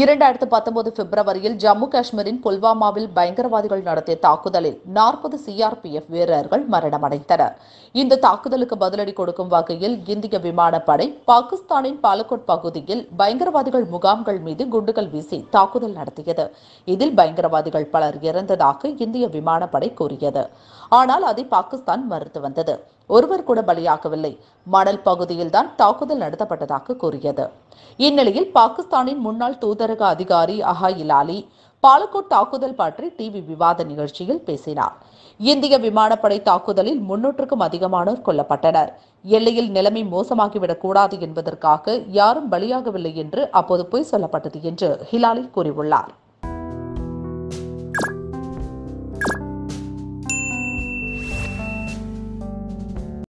2019 பிப்ரவரியில் ஜம்மு காஷ்மீரின் புல்வா மாவில் பயங்கரவாதிகள் நடத்திய தாக்குதலில் 40 CRPF வீரர்கள் மரணமடைந்தனர். இந்த தாக்குதலுக்கு பதிலடி கொடுக்கும் வகையில் கிந்திக விமானப்படை பாகிஸ்தானின் பாலகோட் பகுதியில் பயங்கரவாதிகள் முகாம்கள் மீது குண்டுகள் வீசி தாக்குதல் நடத்தியது. இதில் பயங்கரவாதிகள் பலர் இறந்ததாக இந்திய விமானப்படை கூறியது. ஆனால் அதை பாகிஸ்தான் மறுத்து வந்தது. ஒருவர் கூட பலியாகவில்லை. மணல் பகுதியில்தான் தாக்குதல் நடத்தப்பட்டதாக கூறியது. இந்நிலையில் பாகிஸ்தானின் முன்னாள் தூதரக அதிகாரி அஹா ஹிலாலி பாலகோட் தாக்குதல் பற்றி டிவி விவாத நிகழ்ச்சியில் பேசினார். இந்திய விமானப்படை தாக்குதலில் 300க்கும் அதிகமானோர் கொல்லப்பட்டனர். எல்லையில் நிலைமை மோசமாகிவிடக் கூடாது என்பதற்காக யாரும் பலியாகவில்லை என்று அப்போது பொய் சொல்லப்பட்டது என்று ஹிலாலி கூறியுள்ளார்.